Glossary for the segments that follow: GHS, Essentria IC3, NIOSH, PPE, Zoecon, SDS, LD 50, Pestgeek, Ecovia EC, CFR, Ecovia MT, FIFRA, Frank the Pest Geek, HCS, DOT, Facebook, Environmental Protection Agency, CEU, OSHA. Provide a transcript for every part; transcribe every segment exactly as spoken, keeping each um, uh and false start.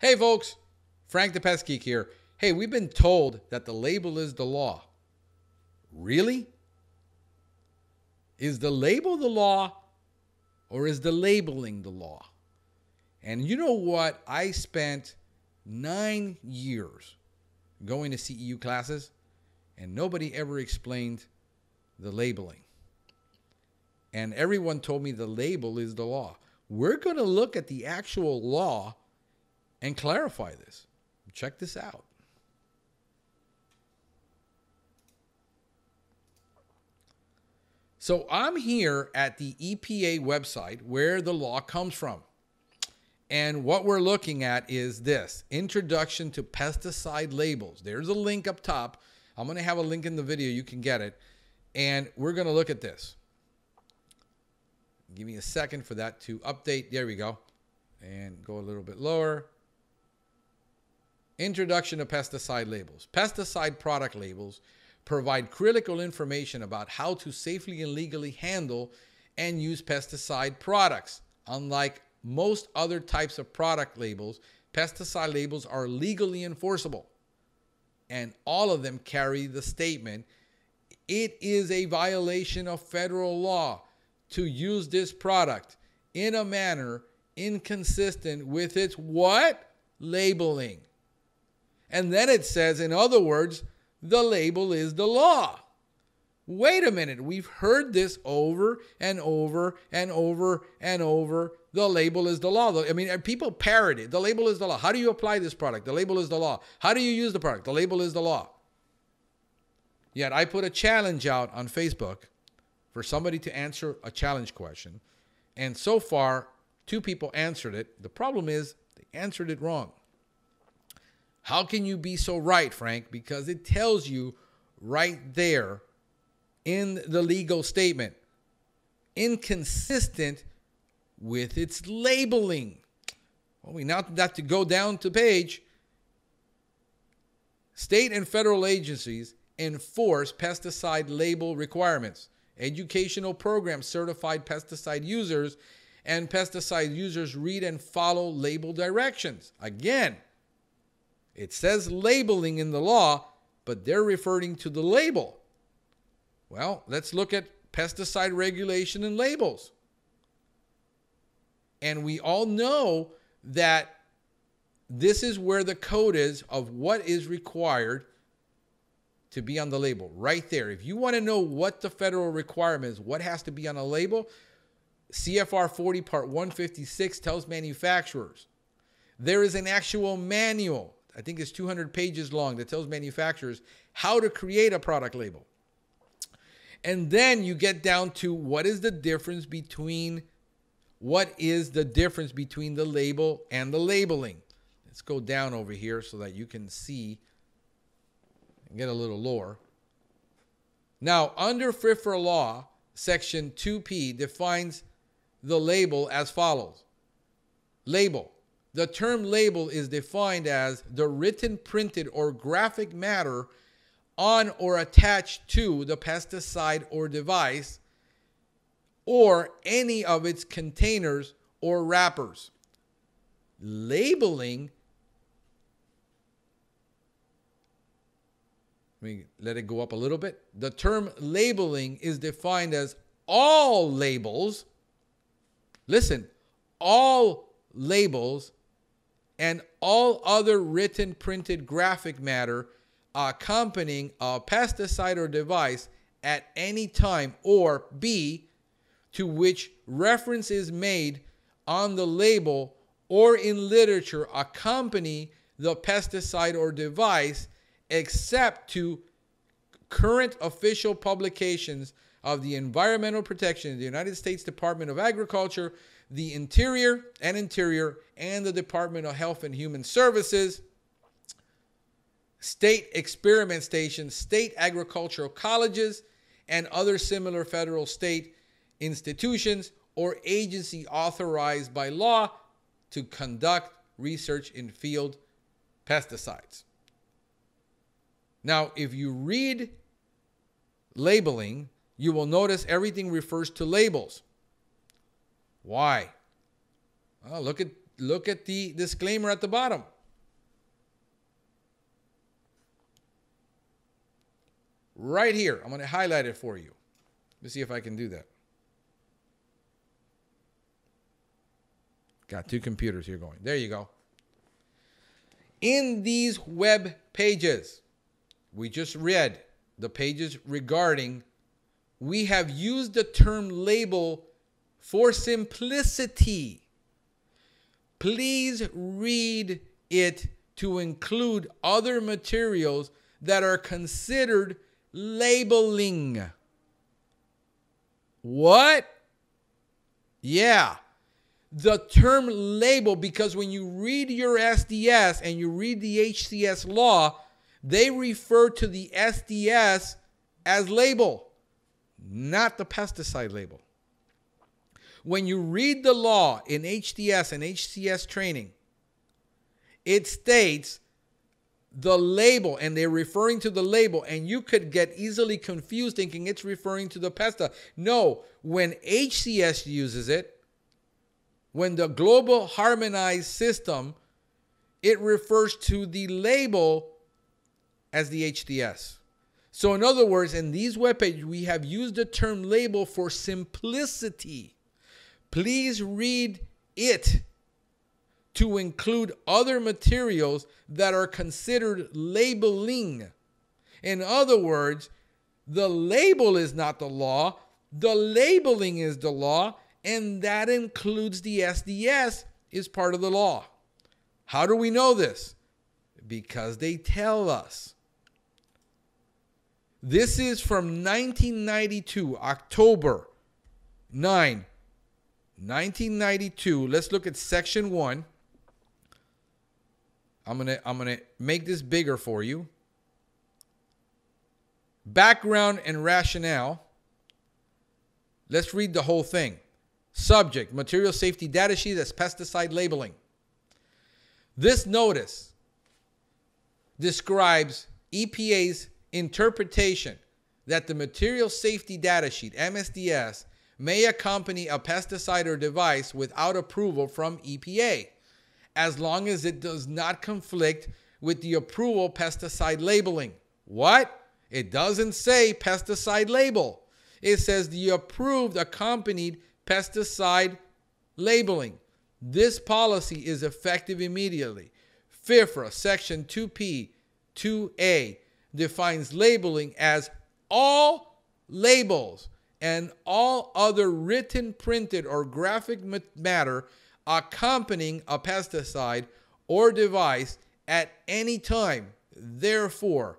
Hey folks, Frank the Pest Geek here. Hey, we've been told that the label is the law. Really? Is the label the law or is the labeling the law? And you know what? I spent nine years going to C E U classes and nobody ever explained the labeling. And everyone told me the label is the law. We're going to look at the actual law and clarify this. Check this out. So I'm here at the E P A website where the law comes from. And what we're looking at is this, Introduction to Pesticide Labels. There's a link up top. I'm going to have a link in the video. You can get it. And we're going to look at this. Give me a second for that to update. There we go. And go a little bit lower. Introduction to Pesticide Labels. Pesticide product labels provide critical information about how to safely and legally handle and use pesticide products. Unlike most other types of product labels, pesticide labels are legally enforceable. And all of them carry the statement, it is a violation of federal law to use this product in a manner inconsistent with its what? Labeling. And then it says, in other words, the label is the law. Wait a minute. We've heard this over and over and over and over. The label is the law. I mean, people parrot it. The label is the law. How do you apply this product? The label is the law. How do you use the product? The label is the law. Yet I put a challenge out on Facebook for somebody to answer a challenge question. And so far, two people answered it. The problem is they answered it wrong. How can you be so right, Frank? Because it tells you right there in the legal statement, inconsistent with its labeling. Well, we now have to go down to page. State and federal agencies enforce pesticide label requirements. Educational programs certified pesticide users and pesticide users read and follow label directions. Again, it says labeling in the law, but they're referring to the label. Well, let's look at pesticide regulation and labels. And we all know that this is where the code is of what is required to be on the label, right there. If you want to know what the federal requirement is, what has to be on a label, C F R forty part one fifty-six tells manufacturers. There is an actual manual, I think it's two hundred pages long, that tells manufacturers how to create a product label. And then you get down to what is the difference between, what is the difference between the label and the labeling? Let's go down over here so that you can see and get a little lower. Now, under FIFRA law, section two P defines the label as follows. Label. The term label is defined as the written, printed, or graphic matter on or attached to the pesticide or device or any of its containers or wrappers. Labeling, let me let it go up a little bit. The term labeling is defined as all labels, listen, all labels and all other written, printed, graphic matter accompanying a pesticide or device at any time, or B, to which reference is made on the label or in literature accompany the pesticide or device, except to current official publications of the Environmental Protection of the United States Department of Agriculture, the Interior and Interior, and the Department of Health and Human Services, state experiment stations, state agricultural colleges, and other similar federal, state institutions or agency authorized by law to conduct research in field pesticides. Now, if you read labeling, you will notice everything refers to labels. Why? Well, look at look at the disclaimer at the bottom. Right here. I'm going to highlight it for you. Let me see if I can do that. Got two computers here going. There you go. In these web pages, we just read the pages regarding, we have used the term label for simplicity. Please read it to include other materials that are considered labeling. What? Yeah. The term label, because when you read your S D S and you read the H C S law, they refer to the S D S as label, not the pesticide label. When you read the law in H D S and H C S training, it states the label, and they're referring to the label, and you could get easily confused thinking it's referring to the pesta. No, when H C S uses it, when the global harmonized system, it refers to the label as the H D S. So in other words, in these webpages, we have used the term label for simplicity. Please read it to include other materials that are considered labeling. In other words, the label is not the law, the labeling is the law, and that includes the S D S is part of the law. How do we know this? Because they tell us. This is from nineteen ninety-two, October ninth, nineteen ninety-two. Let's look at section one. I'm going to I'm going to make this bigger for you. Background and rationale. Let's read the whole thing. Subject: material safety data sheet as pesticide labeling. This notice describes E P A's interpretation that the material safety data sheet, M S D S, may accompany a pesticide or device without approval from E P A, as long as it does not conflict with the approval pesticide labeling. What? It doesn't say pesticide label. It says the approved accompanied pesticide labeling. This policy is effective immediately. FIFRA section two P two A defines labeling as all labels and all other written, printed, or graphic matter accompanying a pesticide or device at any time. Therefore,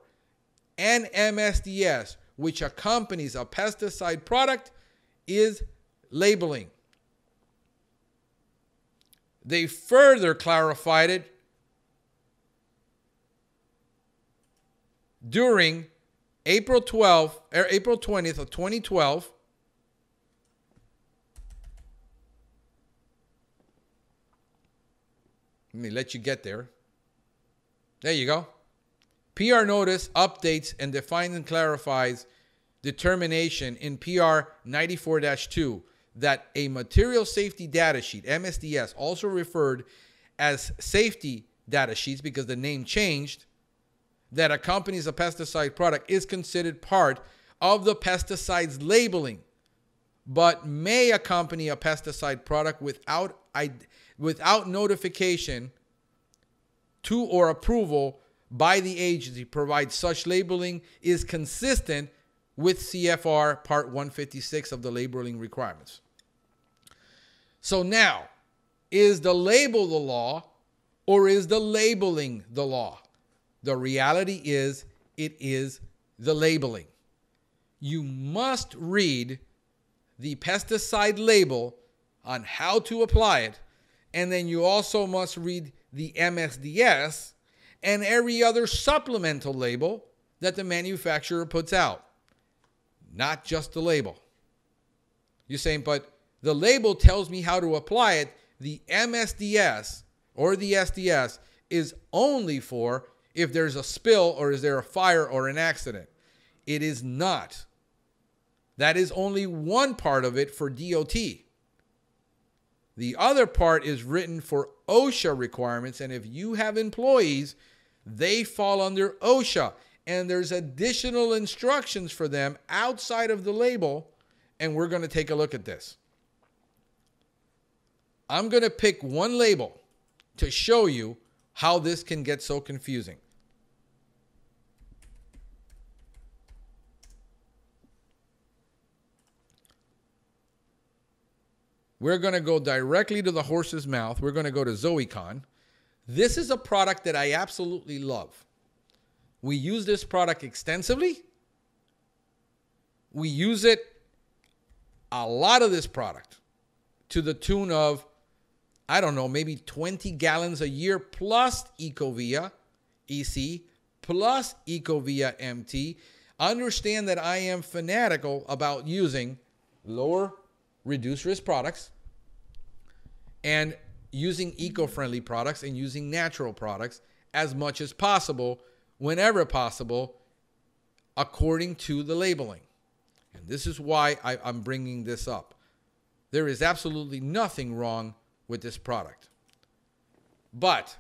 an M S D S which accompanies a pesticide product is labeling. They further clarified it during April twelfth, or April twentieth of twenty twelve, let me let you get there. There you go. P R notice updates and defines and clarifies determination in P R ninety-four dash two that a material safety data sheet, M S D S, also referred as safety data sheets because the name changed, that accompanies a pesticide product is considered part of the pesticide's labeling, but may accompany a pesticide product without, without notification to or approval by the agency. Provides such labeling is consistent with C F R Part one fifty-six of the labeling requirements. So now, is the label the law or is the labeling the law? The reality is, it is the labeling. You must read the pesticide label on how to apply it, and then you also must read the M S D S and every other supplemental label that the manufacturer puts out, not just the label. You're saying, but the label tells me how to apply it. The M S D S or the S D S is only for if there's a spill or is there a fire or an accident. It is not. That is only one part of it for D O T. The other part is written for OSHA requirements, and if you have employees, they fall under OSHA, and there's additional instructions for them outside of the label, and we're going to take a look at this. I'm going to pick one label to show you how this can get so confusing. We're going to go directly to the horse's mouth. We're going to go to Zoecon. This is a product that I absolutely love. We use this product extensively. We use it, a lot of this product, to the tune of, I don't know, maybe twenty gallons a year, plus Ecovia E C, plus Ecovia M T. Understand that I am fanatical about using lower reduced risk products and using eco-friendly products and using natural products as much as possible, whenever possible, according to the labeling. And this is why I, I'm bringing this up. There is absolutely nothing wrong with this product. But,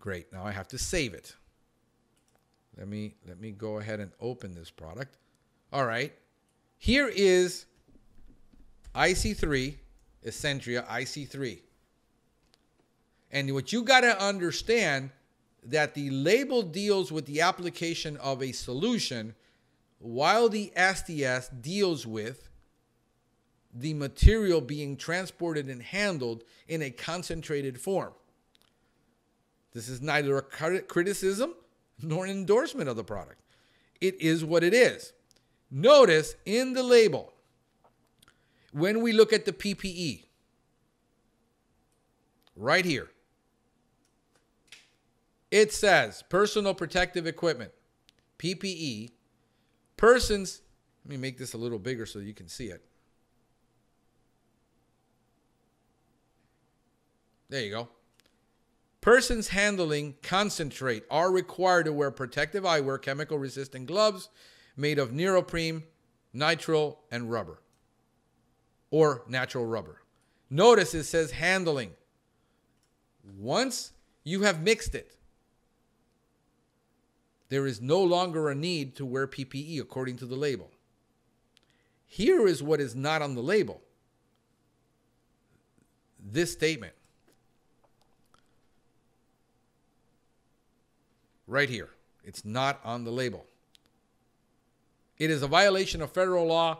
great, now I have to save it. Let me, let me go ahead and open this product. All right, here is I C three, Essentria I C three. And what you got to understand, that the label deals with the application of a solution, while the S D S deals with the material being transported and handled in a concentrated form. This is neither a criticism nor an endorsement of the product. It is what it is. Notice in the label, when we look at the P P E, right here, it says personal protective equipment, P P E, persons, let me make this a little bigger so you can see it. There you go. Persons handling concentrate are required to wear protective eyewear, chemical resistant gloves made of neoprene, nitrile, and rubber, or natural rubber. Notice it says handling. Once you have mixed it, there is no longer a need to wear P P E according to the label. Here is what is not on the label. This statement. Right here. It's not on the label. It is a violation of federal law.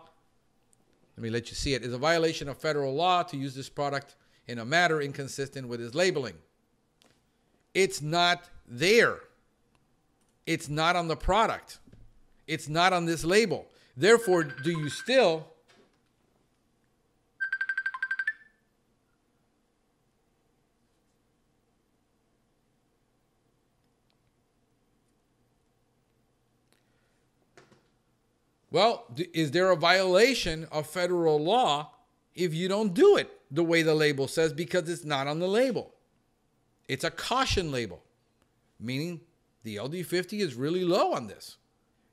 Let me let you see it. It is a violation of federal law to use this product in a manner inconsistent with its labeling. It's not there. It's not on the product. It's not on this label. Therefore, do you still Well, is there a violation of federal law if you don't do it the way the label says, because it's not on the label? It's a caution label, meaning the L D fifty is really low on this.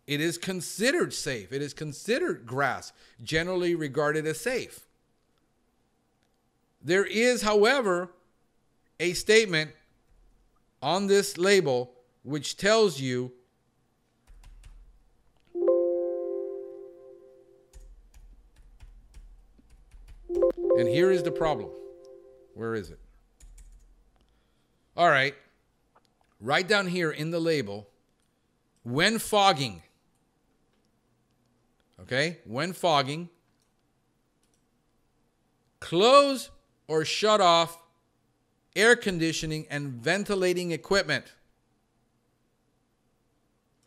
It is considered safe. It is considered grass, generally regarded as safe. There is, however, a statement on this label which tells you . And here is the problem. Where is it? All right. Right down here in the label, when fogging. Okay? When fogging, close or shut off air conditioning and ventilating equipment.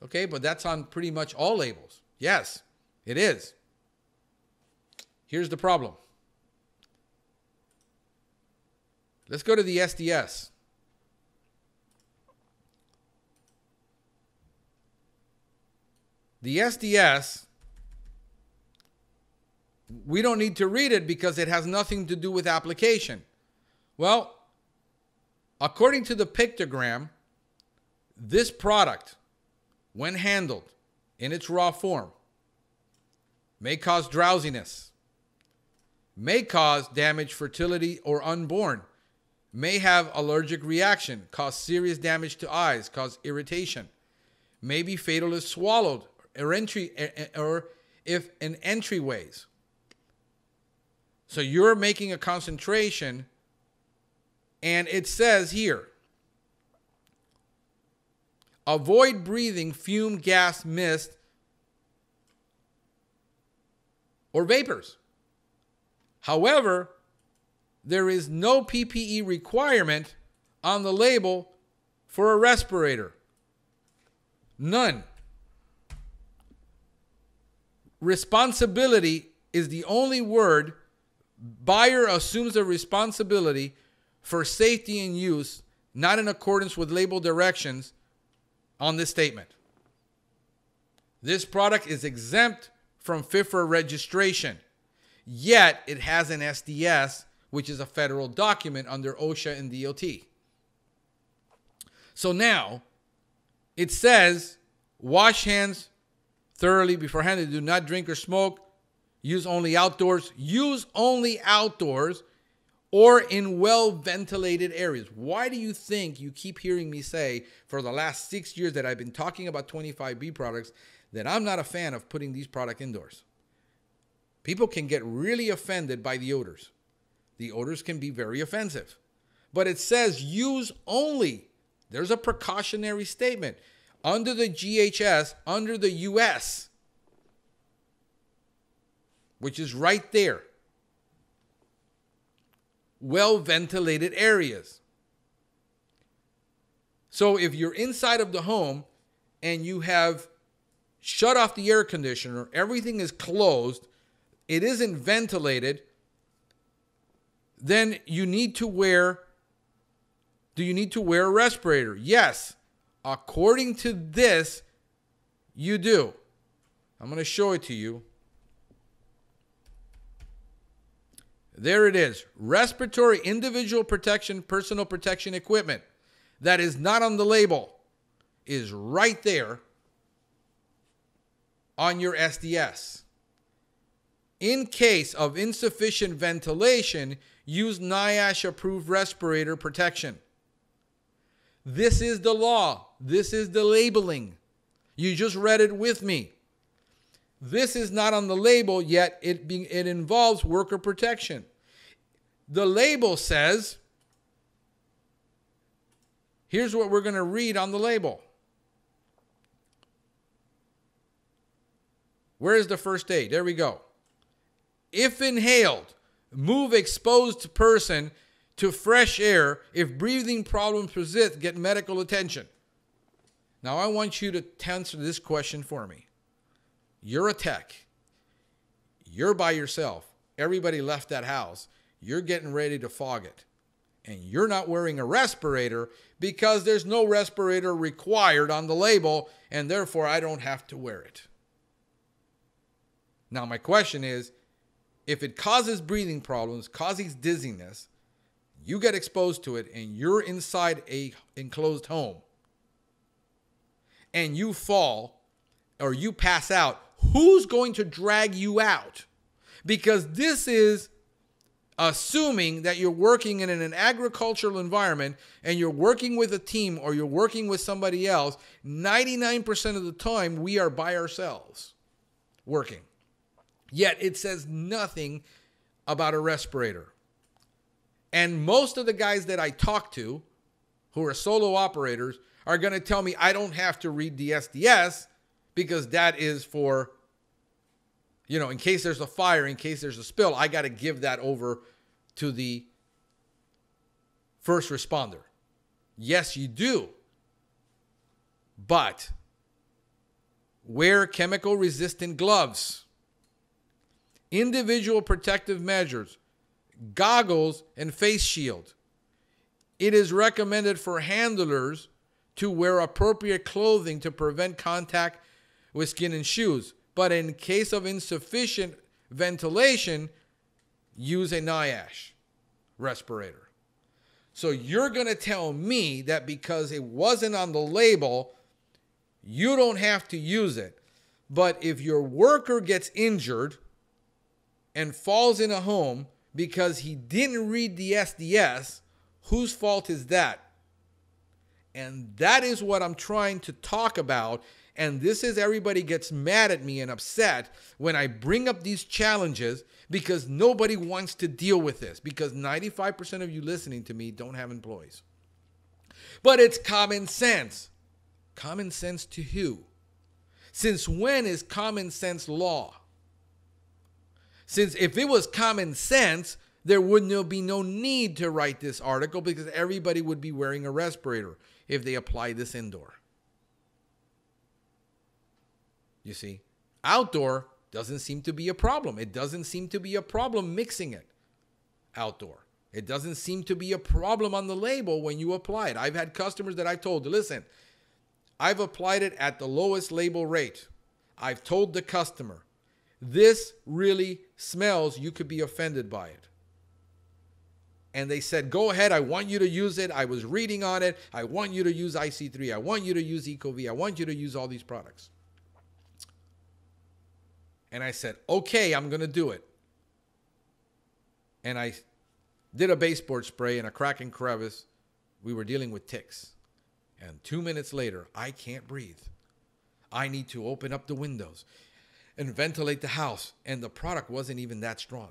Okay? But that's on pretty much all labels. Yes, it is. Here's the problem. Let's go to the S D S. The S D S, we don't need to read it because it has nothing to do with application. Well, according to the pictogram, this product, when handled in its raw form, may cause drowsiness, may cause damage fertility or unborn, may have allergic reaction, cause serious damage to eyes, cause irritation, may be fatal if swallowed or, entry, or if in entryways. So you're making a concentration, and it says here, avoid breathing fume, gas, mist, or vapors. However, there is no P P E requirement on the label for a respirator. None. Responsibility is the only word. Buyer assumes a responsibility for safety and use, not in accordance with label directions on this statement. This product is exempt from FIFRA registration, yet it has an S D S, which is a federal document under OSHA and D O T. So now it says, wash hands thoroughly beforehand. Do not drink or smoke. Use only outdoors. Use only outdoors or in well-ventilated areas. Why do you think you keep hearing me say for the last six years that I've been talking about twenty-five B products that I'm not a fan of putting these products indoors? People can get really offended by the odors. The odors can be very offensive. But it says use only. There's a precautionary statement. Under the G H S, under the U S, which is right there. Well-ventilated areas. So if you're inside of the home and you have shut off the air conditioner, everything is closed, it isn't ventilated, then you need to wear, do you need to wear a respirator? Yes. According to this, you do. I'm going to show it to you. There it is. Respiratory individual protection, personal protection equipment that is not on the label is right there on your S D S. In case of insufficient ventilation, use NIOSH approved respirator protection. This is the law. This is the labeling. You just read it with me. This is not on the label, yet it being it involves worker protection. The label says, here's what we're going to read on the label. Where is the first aid? There we go. If inhaled, move exposed person to fresh air. If breathing problems persist, get medical attention. Now I want you to answer this question for me. You're a tech. You're by yourself. Everybody left that house. You're getting ready to fog it. And you're not wearing a respirator because there's no respirator required on the label, and therefore I don't have to wear it. Now my question is, if it causes breathing problems, causes dizziness, you get exposed to it and you're inside a enclosed home and you fall or you pass out, who's going to drag you out? Because this is assuming that you're working in an agricultural environment and you're working with a team or you're working with somebody else. ninety-nine percent of the time we are by ourselves working. Yet it says nothing about a respirator. And most of the guys that I talk to who are solo operators are going to tell me I don't have to read the S D S because that is for, you know, in case there's a fire, in case there's a spill, I got to give that over to the first responder. Yes, you do. But wear chemical resistant gloves. Individual protective measures, goggles, and face shield. It is recommended for handlers to wear appropriate clothing to prevent contact with skin and shoes. But in case of insufficient ventilation, use a NIOSH respirator. So you're going to tell me that because it wasn't on the label, you don't have to use it. But if your worker gets injured and falls in a home because he didn't read the S D S, whose fault is that? And that is what I'm trying to talk about. And this is, everybody gets mad at me and upset when I bring up these challenges, because nobody wants to deal with this, because ninety-five percent of you listening to me don't have employees. But it's common sense. Common sense to who? Since when is common sense law? Since if it was common sense, there would be no need to write this article, because everybody would be wearing a respirator if they apply this indoor. You see, outdoor doesn't seem to be a problem. It doesn't seem to be a problem mixing it outdoor. It doesn't seem to be a problem on the label when you apply it. I've had customers that I've told, listen, I've applied it at the lowest label rate. I've told the customer, this really smells. You could be offended by it. And they said, go ahead. I want you to use it. I was reading on it. I want you to use I C three. I want you to use Ecovia. I want you to use all these products. And I said, okay, I'm going to do it. And I did a baseboard spray and a crack and crevice. We were dealing with ticks. And two minutes later, I can't breathe. I need to open up the windows and ventilate the house. And the product wasn't even that strong.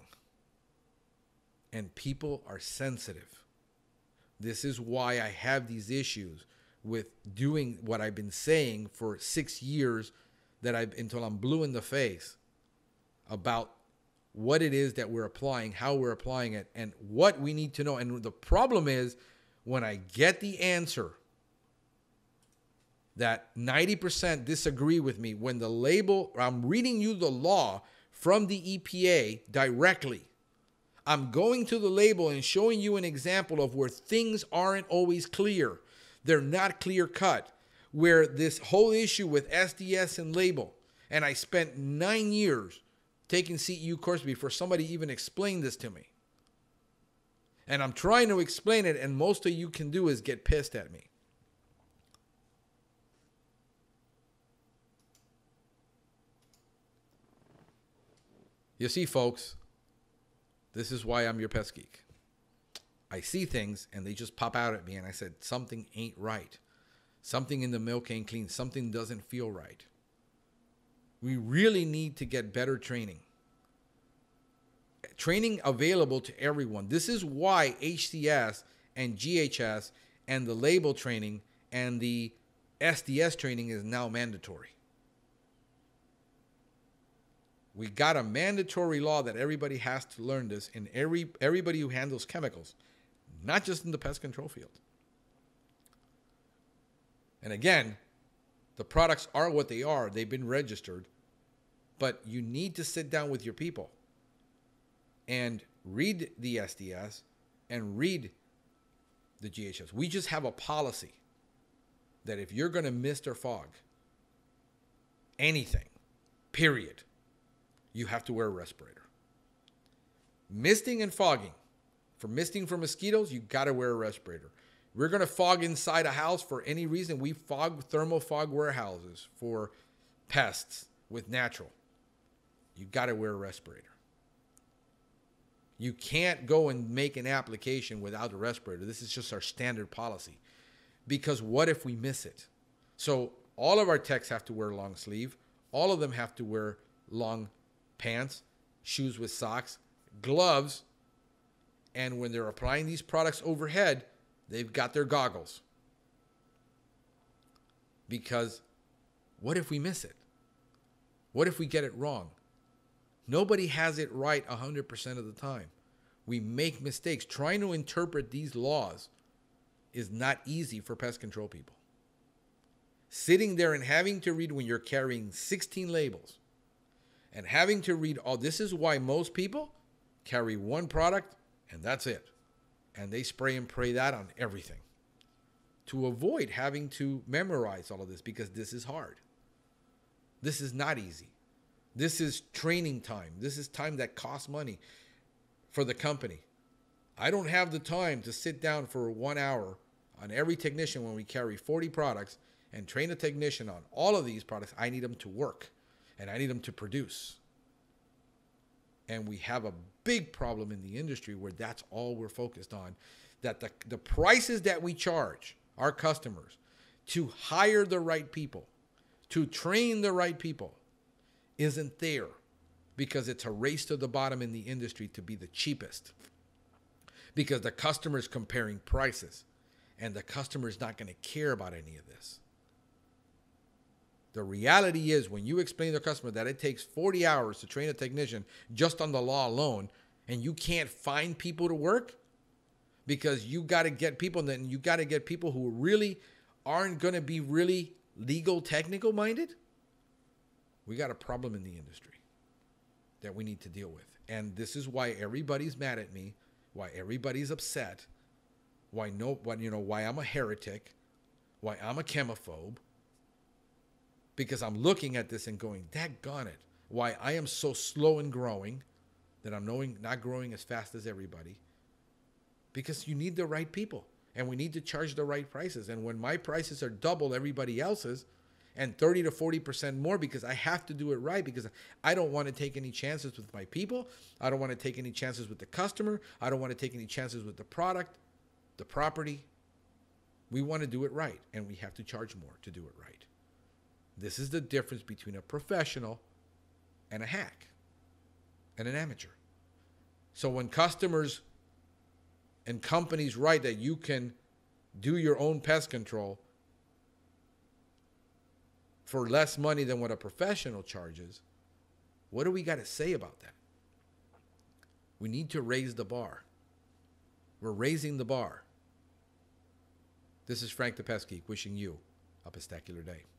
And people are sensitive. This is why I have these issues with doing what I've been saying for six years that I've, until I'm blue in the face, about what it is that we're applying, how we're applying it, and what we need to know. And the problem is, when I get the answer that ninety percent disagree with me, when the label, I'm reading you the law from the E P A directly, I'm going to the label and showing you an example of where things aren't always clear. They're not clear cut, where this whole issue with S D S and label, and I spent nine years taking C E U courses before somebody even explained this to me. And I'm trying to explain it, and most of you can do is get pissed at me. You see, folks, this is why I'm your pest geek. I see things and they just pop out at me, and I said, something ain't right. Something in the milk ain't clean. Something doesn't feel right. We really need to get better training. Training available to everyone. This is why H C S and G H S and the label training and the S D S training is now mandatory. We got a mandatory law that everybody has to learn this, in every everybody who handles chemicals, not just in the pest control field. And again, the products are what they are. They've been registered, but you need to sit down with your people and read the S D S and read the G H S. We just have a policy that if you're going to mist or fog anything, period, you have to wear a respirator. Misting and fogging. For misting for mosquitoes, you got to wear a respirator. We're going to fog inside a house for any reason. We fog, thermal fog warehouses for pests with natural. You got to wear a respirator. You can't go and make an application without a respirator. This is just our standard policy. Because what if we miss it? So all of our techs have to wear long sleeve. All of them have to wear long pants, shoes with socks, gloves, and when they're applying these products overhead, they've got their goggles. Because what if we miss it? What if we get it wrong? Nobody has it right one hundred percent of the time. We make mistakes. Trying to interpret these laws is not easy for pest control people. Sitting there and having to read when you're carrying sixteen labels, and having to read all, this is why most people carry one product and that's it. And they spray and pray that on everything to avoid having to memorize all of this, because this is hard. This is not easy. This is training time. This is time that costs money for the company. I don't have the time to sit down for one hour on every technician when we carry forty products and train a technician on all of these products. I need them to work. And I need them to produce. And we have a big problem in the industry where that's all we're focused on, that the, the prices that we charge our customers to hire the right people, to train the right people, isn't there, because it's a race to the bottom in the industry to be the cheapest, because the customer's comparing prices and the customer's not going to care about any of this. The reality is, when you explain to the customer that it takes forty hours to train a technician just on the law alone, and you can't find people to work because you got to get people, and then you got to get people who really aren't going to be really legal, technical minded, we got a problem in the industry that we need to deal with. And this is why everybody's mad at me, why everybody's upset, why no, why, you know, why I'm a heretic, why I'm a chemophobe. Because I'm looking at this and going, dadgone it, why I am so slow in growing, that I'm knowing not growing as fast as everybody. Because you need the right people, and we need to charge the right prices. And when my prices are double everybody else's and thirty to forty percent more, because I have to do it right, because I don't want to take any chances with my people. I don't want to take any chances with the customer. I don't want to take any chances with the product, the property. We want to do it right, and we have to charge more to do it right. This is the difference between a professional and a hack and an amateur. So when customers and companies write that you can do your own pest control for less money than what a professional charges, what do we got to say about that? We need to raise the bar. We're raising the bar. This is Frank the Pest Geek wishing you a pestacular day.